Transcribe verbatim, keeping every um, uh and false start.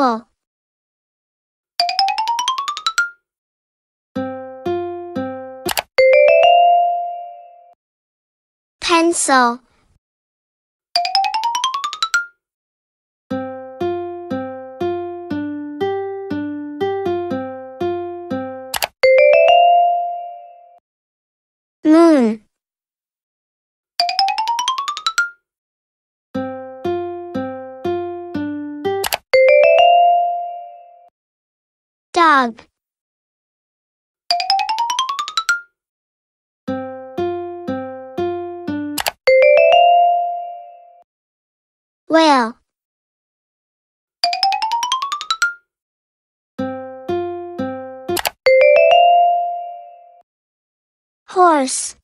apple. Pencil. Moon. Dog. Whale. Horse.